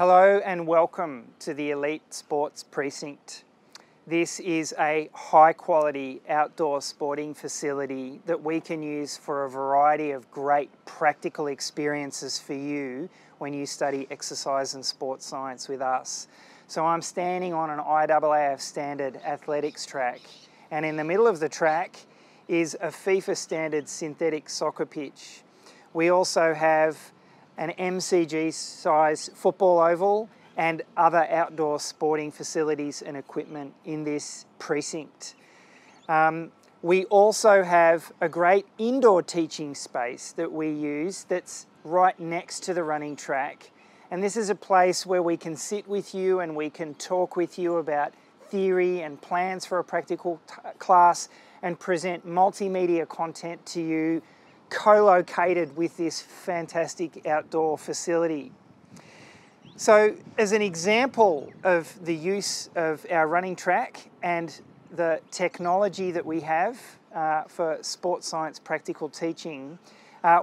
Hello and welcome to the Elite Sports Precinct. This is a high quality outdoor sporting facility that we can use for a variety of great practical experiences for you when you study exercise and sports science with us. So I'm standing on an IAAF standard athletics track, and in the middle of the track is a FIFA standard synthetic soccer pitch. We also have an MCG size football oval and other outdoor sporting facilities and equipment in this precinct. We also have a great indoor teaching space that we use that's right next to the running track. And this is a place where we can sit with you and we can talk with you about theory and plans for a practical class and present multimedia content to you co-located with this fantastic outdoor facility. So as an example of the use of our running track and the technology that we have for sports science practical teaching,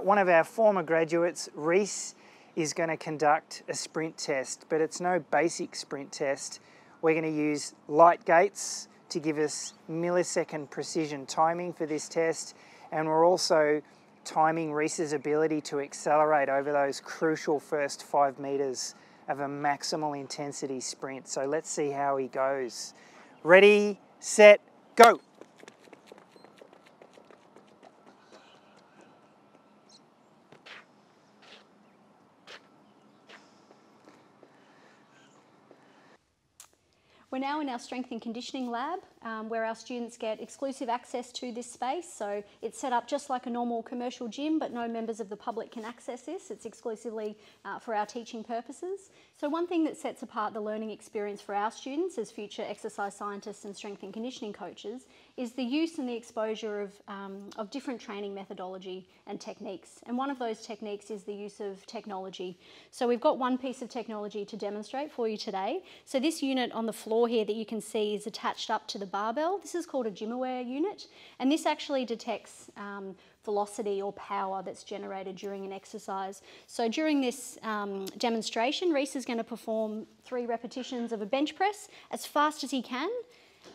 one of our former graduates, Reese, is going to conduct a sprint test, but it's no basic sprint test. We're going to use light gates to give us millisecond precision timing for this test, and we're also timing Reese's ability to accelerate over those crucial first 5 metres of a maximal intensity sprint. So let's see how he goes. Ready, set, go. We're now in our strength and conditioning lab where our students get exclusive access to this space. So it's set up just like a normal commercial gym, but no members of the public can access this. It's exclusively for our teaching purposes. So one thing that sets apart the learning experience for our students as future exercise scientists and strength and conditioning coaches is the use and the exposure of different training methodology and techniques. And one of those techniques is the use of technology. So we've got one piece of technology to demonstrate for you today. So this unit on the floor here that you can see is attached up to the barbell. This is called a gymaware unit, and this actually detects velocity or power that's generated during an exercise. So during this demonstration, Reese is going to perform 3 repetitions of a bench press as fast as he can,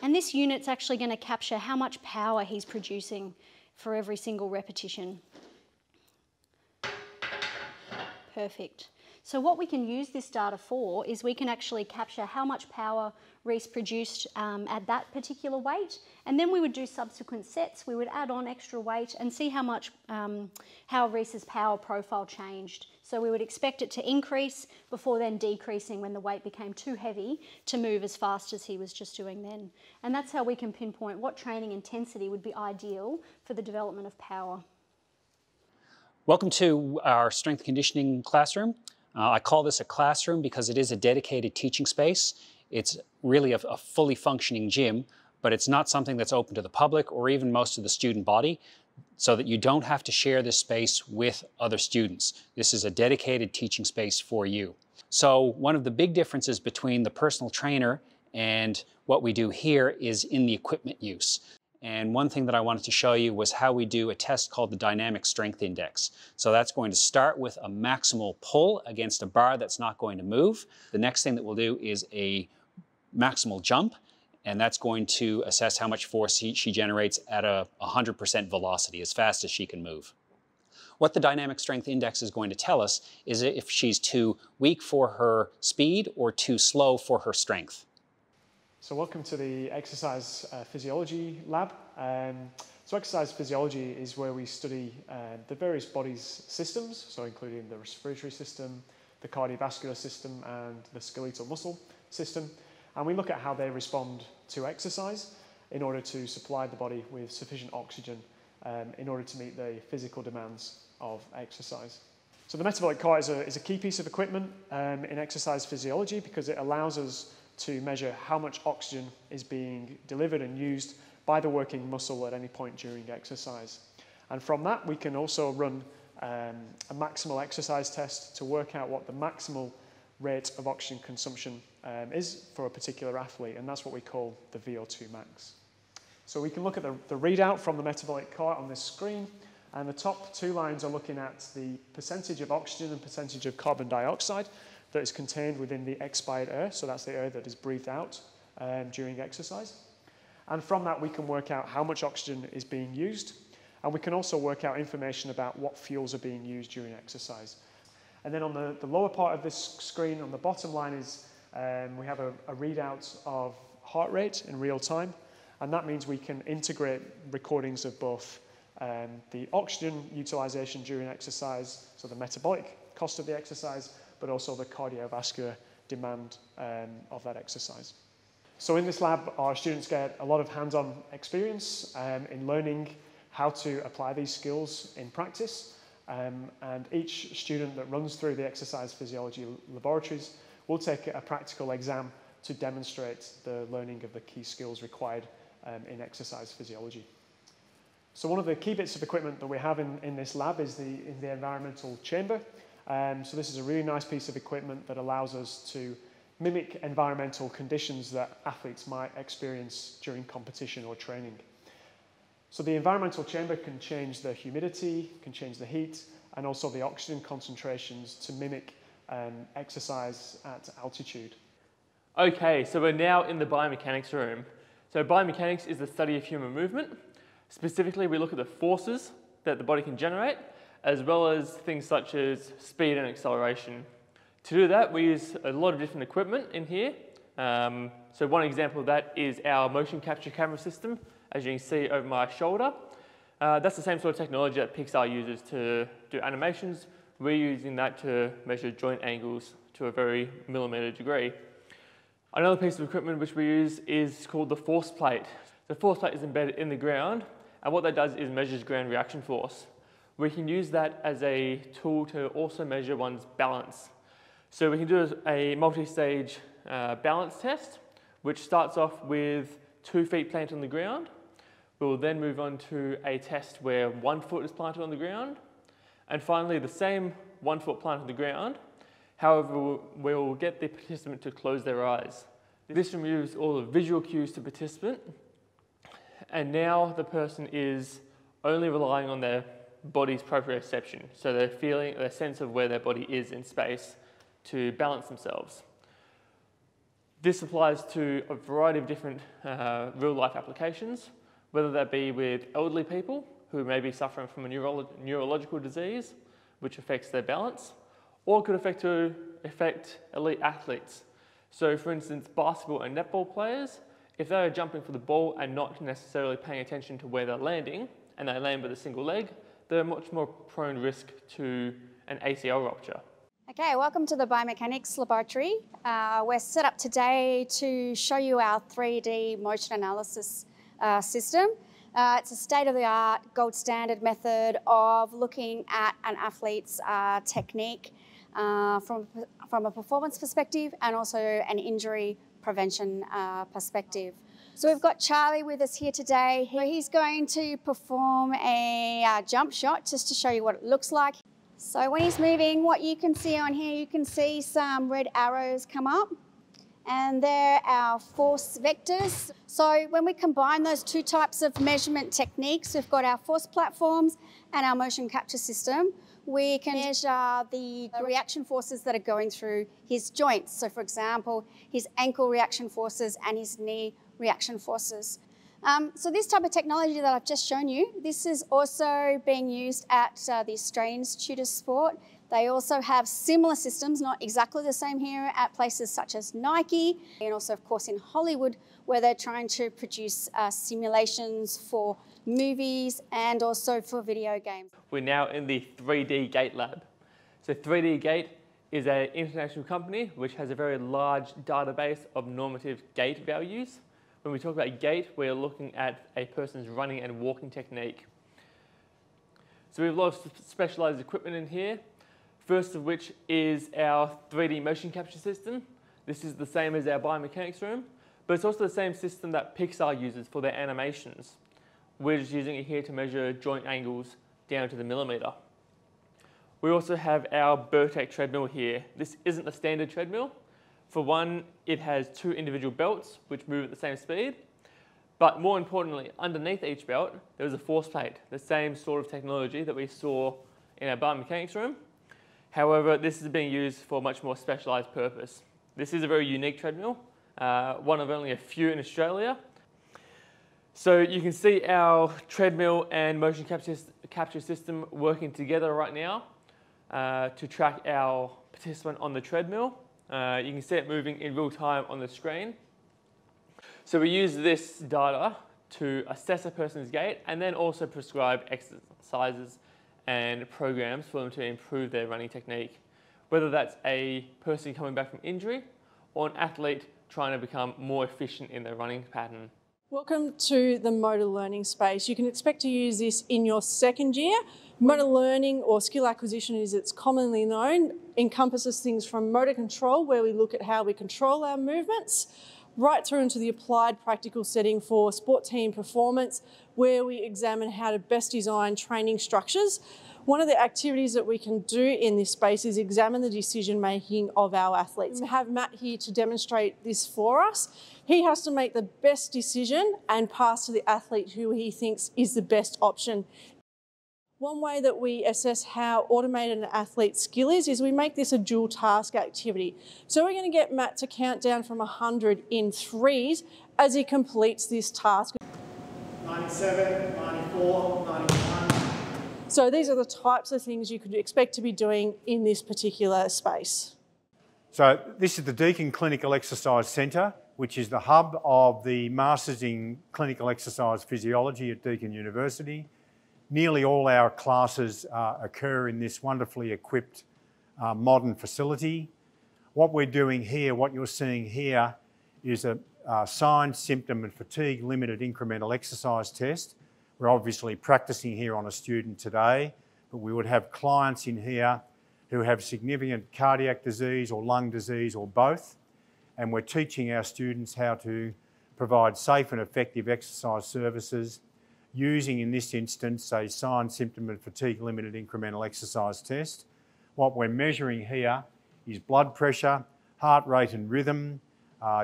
and this unit's actually going to capture how much power he's producing for every single repetition. Perfect. So what we can use this data for is we can actually capture how much power Reese produced at that particular weight, and then we would do subsequent sets. We would add on extra weight and see how much how Reese's power profile changed. So we would expect it to increase before then decreasing when the weight became too heavy to move as fast as he was just doing then. And that's how we can pinpoint what training intensity would be ideal for the development of power. Welcome to our strength conditioning classroom. I call this a classroom because it is a dedicated teaching space. It's really a fully functioning gym, but it's not something that's open to the public or even most of the student body, so that you don't have to share this space with other students. This is a dedicated teaching space for you. So one of the big differences between the personal trainer and what we do here is in the equipment use. And one thing that I wanted to show you was how we do a test called the Dynamic Strength Index. So that's going to start with a maximal pull against a bar that's not going to move. The next thing that we'll do is a maximal jump, and that's going to assess how much force she generates at a 100% velocity, as fast as she can move. What the Dynamic Strength Index is going to tell us is if she's too weak for her speed or too slow for her strength. So welcome to the exercise physiology lab. So exercise physiology is where we study the various body's systems, so including the respiratory system, the cardiovascular system and the skeletal muscle system. And we look at how they respond to exercise in order to supply the body with sufficient oxygen in order to meet the physical demands of exercise. So the metabolic car is a key piece of equipment in exercise physiology because it allows us to measure how much oxygen is being delivered and used by the working muscle at any point during exercise. And from that, we can also run a maximal exercise test to work out what the maximal rate of oxygen consumption is for a particular athlete, and that's what we call the VO2 max. So we can look at the readout from the metabolic cart on this screen, and the top 2 lines are looking at the percentage of oxygen and percentage of carbon dioxide that is contained within the expired air, so that's the air that is breathed out during exercise. And from that, we can work out how much oxygen is being used, and we can also work out information about what fuels are being used during exercise. And then on the lower part of this screen, on the bottom line, is we have a readout of heart rate in real time, and that means we can integrate recordings of both the oxygen utilization during exercise, so the metabolic cost of the exercise, but also the cardiovascular demand of that exercise. So in this lab, our students get a lot of hands-on experience in learning how to apply these skills in practice. And each student that runs through the exercise physiology laboratories will take a practical exam to demonstrate the learning of the key skills required in exercise physiology. So one of the key bits of equipment that we have in this lab is the environmental chamber. So this is a really nice piece of equipment that allows us to mimic environmental conditions that athletes might experience during competition or training. So the environmental chamber can change the humidity, can change the heat, and also the oxygen concentrations to mimic exercise at altitude. Okay, so we're now in the biomechanics room. So biomechanics is the study of human movement. Specifically, we look at the forces that the body can generate, as well as things such as speed and acceleration. To do that, we use a lot of different equipment in here. So one example of that is our motion capture camera system, as you can see over my shoulder. That's the same sort of technology that Pixar uses to do animations. We're using that to measure joint angles to a very millimeter degree. Another piece of equipment which we use is called the force plate. The force plate is embedded in the ground, and what that does is measures ground reaction force. We can use that as a tool to also measure one's balance. So we can do a multi-stage balance test, which starts off with 2 feet planted on the ground. We'll then move on to a test where 1 foot is planted on the ground, and finally the same 1 foot planted on the ground. However, we'll get the participant to close their eyes. This removes all the visual cues to participant, and now the person is only relying on their body's proprioception, so their feeling, their sense of where their body is in space, to balance themselves. This applies to a variety of different real-life applications, whether that be with elderly people who may be suffering from a neurological disease, which affects their balance, or could affect elite athletes. So for instance, basketball and netball players, if they are jumping for the ball and not necessarily paying attention to where they're landing, and they land with a single leg, they're much more prone risk to an ACL rupture. Okay, welcome to the biomechanics laboratory. We're set up today to show you our 3D motion analysis system. It's a state-of-the-art, gold standard method of looking at an athlete's technique from a performance perspective, and also an injury prevention perspective. So we've got Charlie with us here today. He's going to perform a jump shot just to show you what it looks like. So when he's moving, what you can see on here, you can see some red arrows come up, and they're our force vectors. So when we combine those two types of measurement techniques, we've got our force platforms and our motion capture system. We can measure the reaction forces that are going through his joints. So for example, his ankle reaction forces and his knee reaction forces. So this type of technology that I've just shown you, this is also being used at the Australian Institute of Sport. They also have similar systems, not exactly the same here, at places such as Nike, and also of course in Hollywood, where they're trying to produce simulations for movies and also for video games. We're now in the 3D Gait lab. So 3D Gait is an international company which has a very large database of normative gait values. When we talk about gait, we're looking at a person's running and walking technique. So we have a lot of specialised equipment in here, first of which is our 3D motion capture system. This is the same as our biomechanics room, but it's also the same system that Pixar uses for their animations. We're just using it here to measure joint angles down to the millimetre. We also have our Bertec treadmill here. This isn't a standard treadmill. For one, it has two individual belts which move at the same speed, but more importantly, underneath each belt there is a force plate, the same sort of technology that we saw in our biomechanics room. However, this is being used for a much more specialised purpose. This is a very unique treadmill, one of only a few in Australia. So you can see our treadmill and motion capture system working together right now to track our participant on the treadmill. You can see it moving in real time on the screen. So we use this data to assess a person's gait and then also prescribe exercises and programs for them to improve their running technique, whether that's a person coming back from injury or an athlete trying to become more efficient in their running pattern. Welcome to the motor learning space. You can expect to use this in your second year. Motor learning, or skill acquisition as it's commonly known, encompasses things from motor control, where we look at how we control our movements, right through into the applied practical setting for sport team performance, where we examine how to best design training structures. One of the activities that we can do in this space is examine the decision making of our athletes. We have Matt here to demonstrate this for us. He has to make the best decision and pass to the athlete who he thinks is the best option. One way that we assess how automated an athlete's skill is we make this a dual task activity. So we're going to get Matt to count down from 100 in threes as he completes this task. 97, 94, 91. So these are the types of things you could expect to be doing in this particular space. So this is the Deakin Clinical Exercise Centre, which is the hub of the Masters in Clinical Exercise Physiology at Deakin University. Nearly all our classes occur in this wonderfully equipped modern facility. What we're doing here, what you're seeing here, is a sign, symptom and fatigue limited incremental exercise test. We're obviously practicing here on a student today, but we would have clients in here who have significant cardiac disease or lung disease or both, and we're teaching our students how to provide safe and effective exercise services using, in this instance, a sign, symptom and fatigue limited incremental exercise test. What we're measuring here is blood pressure, heart rate and rhythm,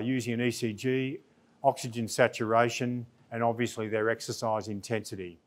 using an ECG, oxygen saturation, and obviously their exercise intensity.